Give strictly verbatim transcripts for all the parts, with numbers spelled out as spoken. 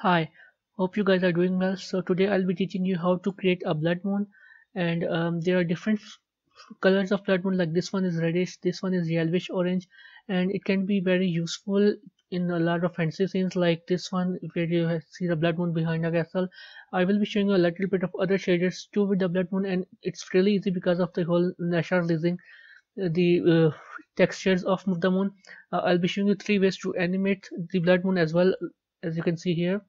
Hi, hope you guys are doing well. So today I'll be teaching you how to create a blood moon, and um, there are different colors of blood moon. Like this one is reddish, this one is yellowish orange, and it can be very useful in a lot of fancy scenes like this one where you see the blood moon behind a castle. I will be showing you a little bit of other shaders too with the blood moon, and it's really easy because of the whole NASA releasing the uh, textures of the moon. Uh, I'll be showing you three ways to animate the blood moon as well, as you can see here.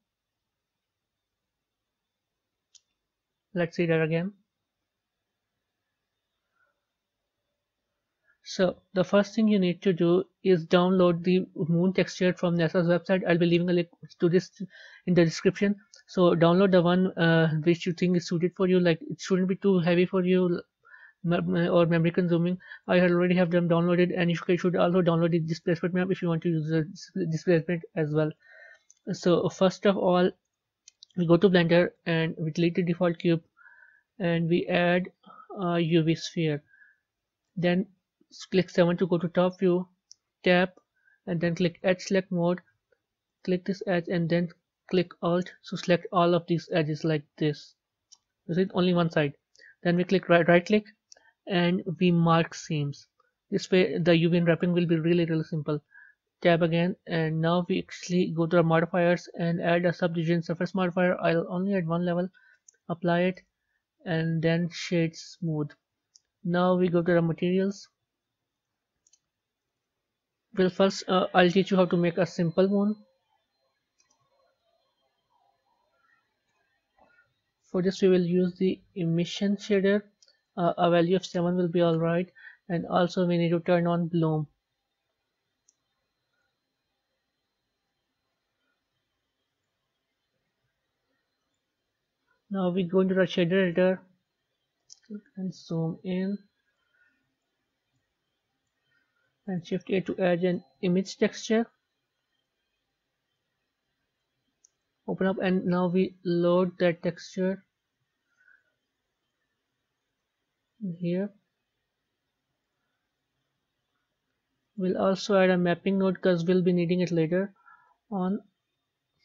Let's see that again. So the first thing you need to do is download the moon texture from NASA's website. I'll be leaving a link to this in the description. So download the one uh, which you think is suited for you. Like, it shouldn't be too heavy for you or memory consuming. I already have them downloaded, and you should also download the displacement map if you want to use the displacement as well. So first of all, we go to Blender and we delete the default cube and we add a U V sphere. Then click seven to go to top view, tap, and then click edge select mode, click this edge, and then click alt to select all of these edges like this. This is only one side. Then we click right, right click, and we mark seams. This way the U V wrapping will be really really simple. Tab again, and now we actually go to our modifiers and add a subdivision surface modifier. I'll only add one level, apply it, and then shade smooth. Now we go to the materials. Well, first uh, I'll teach you how to make a simple moon. For this we will use the emission shader. Uh, a value of seven will be alright, and also we need to turn on bloom. Now we go into the shader editor and zoom in and shift A to add an image texture. Open up, and now we load that texture here. We'll also add a mapping node because we'll be needing it later on.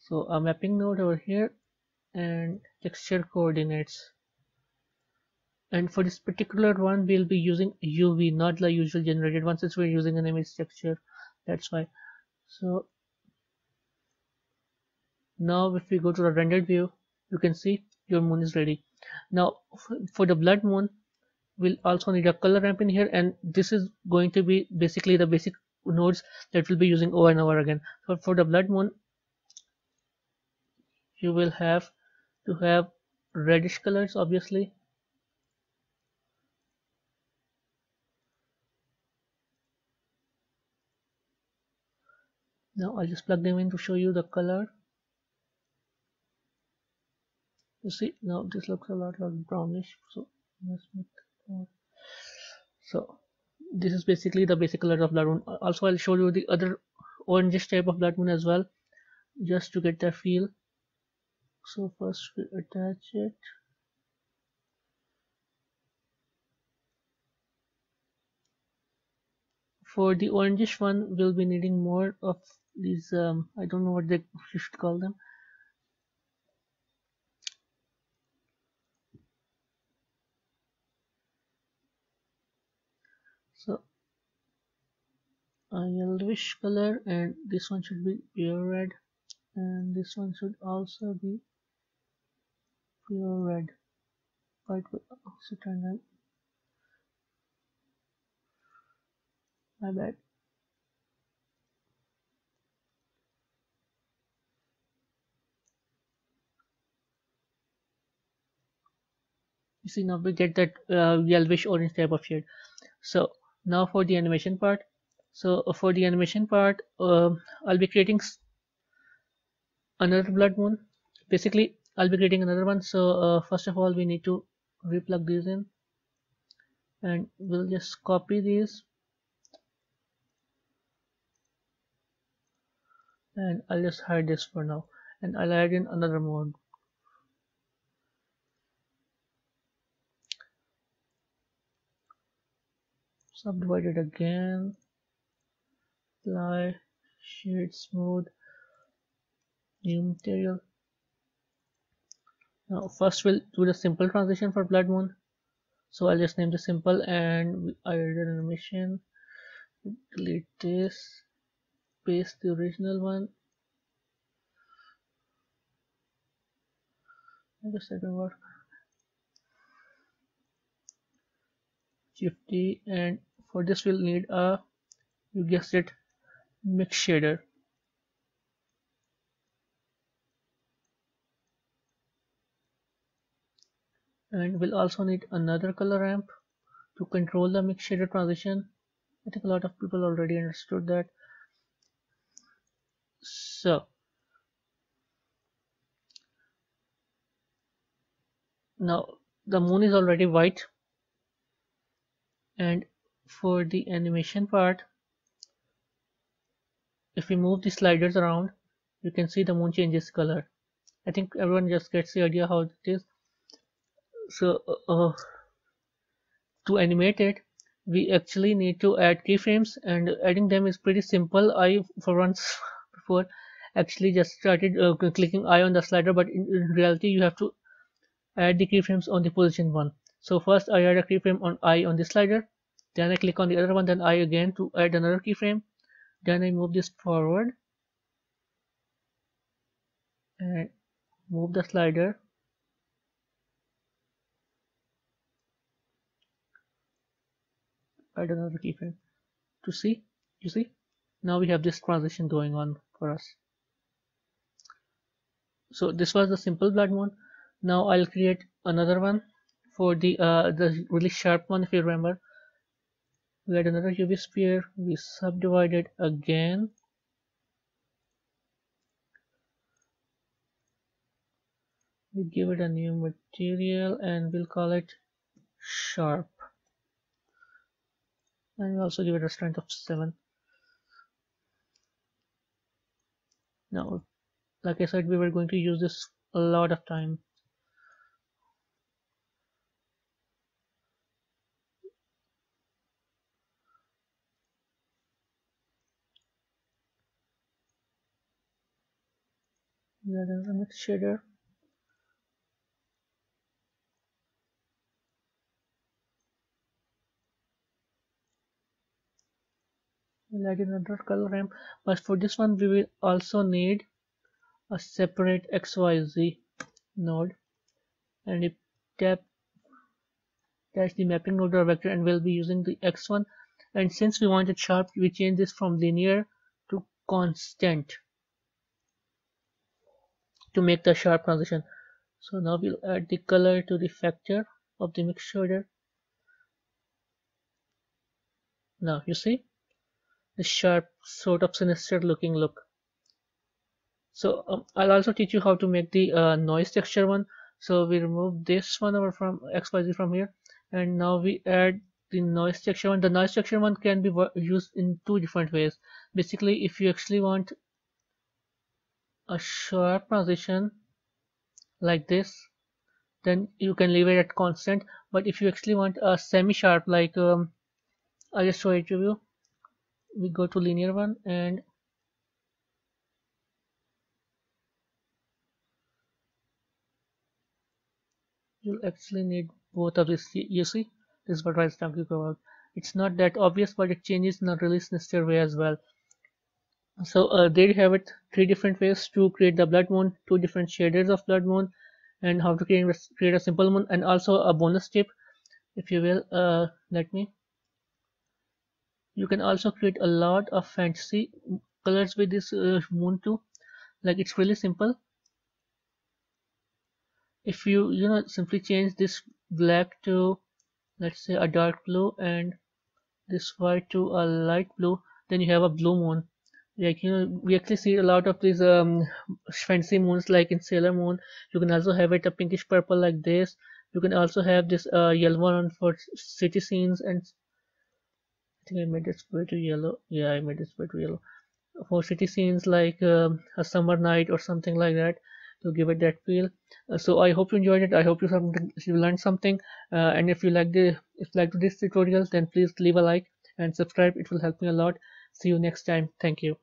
So a mapping node over here, and texture coordinates, and for this particular one we'll be using U V, not the usual generated one, since we're using an image texture, that's why. So now if we go to the rendered view, you can see your moon is ready. Now for the blood moon we'll also need a color ramp in here, and this is going to be basically the basic nodes that we'll be using over and over again. So for the blood moon you will have to have reddish colors, obviously, now I'll just plug them in to show you the color. You see, now this looks a lot like brownish, so let's make it more. So this is basically the basic color of blood moon. Also I'll show you the other orangish type of blood moon as well, just to get that feel. So first we attach it, for the orangish one we'll be needing more of these, um, I don't know what they should call them. So a yellowish color, and this one should be pure red, and this one should also be pure red, but we'll also turn them. My bad. You see, now we get that uh, yellowish orange type of shade. So now for the animation part. So for the animation part, uh, I'll be creating another blood moon. Basically, I'll be creating another one. So uh, first of all, we need to replug these in, and we'll just copy these, and I'll just hide this for now, and I'll add in another mode. Subdivide it again, apply, shade smooth, new material, Now first we'll do the simple transition for blood moon. So I'll just name the simple and I did an animation. Delete this, paste the original one. And the second one. Shift D, and for this we'll need a, you guessed it, mix shader. And we'll also need another color ramp to control the mix shader transition. I think a lot of people already understood that. So now the moon is already white, and for the animation part, if we move the sliders around, you can see the moon changes color. I think everyone just gets the idea how it is. So uh, to animate it, we actually need to add keyframes, and adding them is pretty simple. I for once before actually just started uh, clicking I on the slider, but in, in reality you have to add the keyframes on the position one. So first I add a keyframe on I on the slider, then I click on the other one, then I again to add another keyframe, then I move this forward and move the slider. Add another keyframe to see. You see, now we have this transition going on for us. So this was the simple blood moon. Now I'll create another one for the uh, the really sharp one. If you remember, we had another U V sphere. We subdivided again, we give it a new material and we'll call it sharp. And we also give it a strength of seven. Now, like I said, we were going to use this a lot of time. We add another mix shader. We'll add another color ramp, but for this one we will also need a separate X Y Z node, and if tap that's the mapping node or vector, and we'll be using the X one. And since we want it sharp, we change this from linear to constant to make the sharp transition. So now we'll add the color to the factor of the mix shader. Now you see the sharp, sort of sinister looking look. So um, I'll also teach you how to make the uh, noise texture one. So we remove this one over from X Y Z from here, and now we add the noise texture one. The noise texture one can be used in two different ways. Basically, if you actually want a sharp transition like this, then you can leave it at constant. But if you actually want a semi-sharp, like um, I'll just show it to you. We go to linear one and you'll actually need both of these. You see, this is what I was talking about. It's not that obvious, but it changes in a really sinister way as well. So uh, there you have it, three different ways to create the blood moon, two different shaders of blood moon, and how to create, create a simple moon. And also a bonus tip, if you will, uh, let me. You can also create a lot of fancy colors with this uh, moon too. Like, it's really simple. If you you know simply change this black to, let's say, a dark blue, and this white to a light blue, then you have a blue moon. Like, you know, we actually see a lot of these um, fancy moons, like in Sailor Moon. You can also have it a pinkish purple like this. You can also have this uh, yellow one for city scenes, and I think I made this way to yellow. Yeah, I made this way to yellow for city scenes, like um, a summer night or something like that, to give it that feel. Uh, so I hope you enjoyed it. I hope you something you learned something. Uh, and if you like the if you like this tutorial, then please leave a like and subscribe. It will help me a lot. See you next time. Thank you.